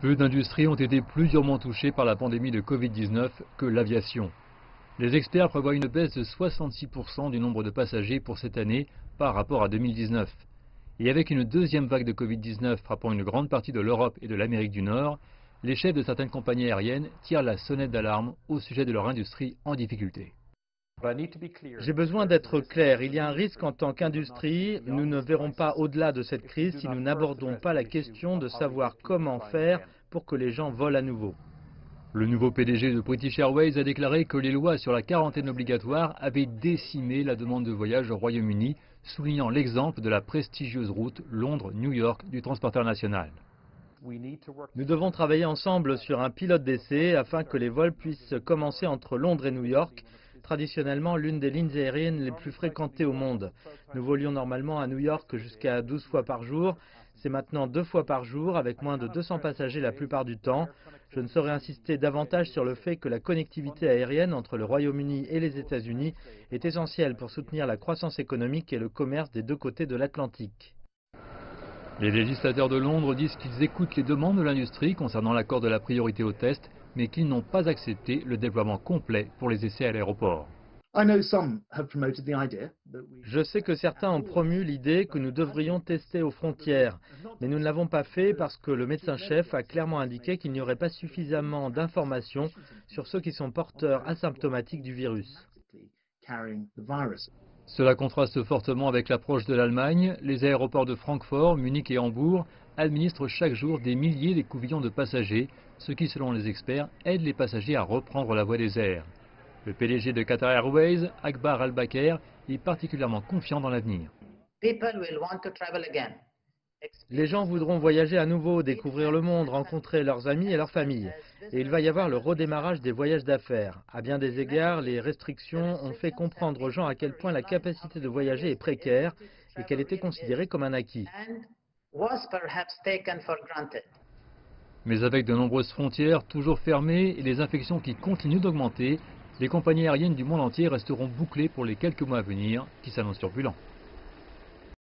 Peu d'industries ont été plus durement touchées par la pandémie de Covid-19 que l'aviation. Les experts prévoient une baisse de 66% du nombre de passagers pour cette année par rapport à 2019. Et avec une deuxième vague de Covid-19 frappant une grande partie de l'Europe et de l'Amérique du Nord, les chefs de certaines compagnies aériennes tirent la sonnette d'alarme au sujet de leur industrie en difficulté. J'ai besoin d'être clair. Il y a un risque en tant qu'industrie. Nous ne verrons pas au-delà de cette crise si nous n'abordons pas la question de savoir comment faire pour que les gens volent à nouveau. Le nouveau PDG de British Airways a déclaré que les lois sur la quarantaine obligatoire avaient décimé la demande de voyage au Royaume-Uni, soulignant l'exemple de la prestigieuse route Londres-New York du transporteur national. Nous devons travailler ensemble sur un pilote d'essai afin que les vols puissent commencer entre Londres et New York, traditionnellement l'une des lignes aériennes les plus fréquentées au monde. Nous volions normalement à New York jusqu'à 12 fois par jour. C'est maintenant 2 fois par jour, avec moins de 200 passagers la plupart du temps. Je ne saurais insister davantage sur le fait que la connectivité aérienne entre le Royaume-Uni et les États-Unis est essentielle pour soutenir la croissance économique et le commerce des 2 côtés de l'Atlantique. Les législateurs de Londres disent qu'ils écoutent les demandes de l'industrie concernant l'accord de la priorité aux tests, mais qu'ils n'ont pas accepté le déploiement complet pour les essais à l'aéroport. Je sais que certains ont promu l'idée que nous devrions tester aux frontières, mais nous ne l'avons pas fait parce que le médecin-chef a clairement indiqué qu'il n'y aurait pas suffisamment d'informations sur ceux qui sont porteurs asymptomatiques du virus. Cela contraste fortement avec l'approche de l'Allemagne. Les aéroports de Francfort, Munich et Hambourg administrent chaque jour des milliers d'écouvillons de passagers, ce qui, selon les experts, aide les passagers à reprendre la voie des airs. Le PDG de Qatar Airways, Akbar Al-Baker, est particulièrement confiant dans l'avenir. Les gens voudront voyager à nouveau, découvrir le monde, rencontrer leurs amis et leurs familles. Et il va y avoir le redémarrage des voyages d'affaires. À bien des égards, les restrictions ont fait comprendre aux gens à quel point la capacité de voyager est précaire et qu'elle était considérée comme un acquis. Mais avec de nombreuses frontières toujours fermées et les infections qui continuent d'augmenter, les compagnies aériennes du monde entier resteront bouclées pour les quelques mois à venir qui s'annoncent turbulents.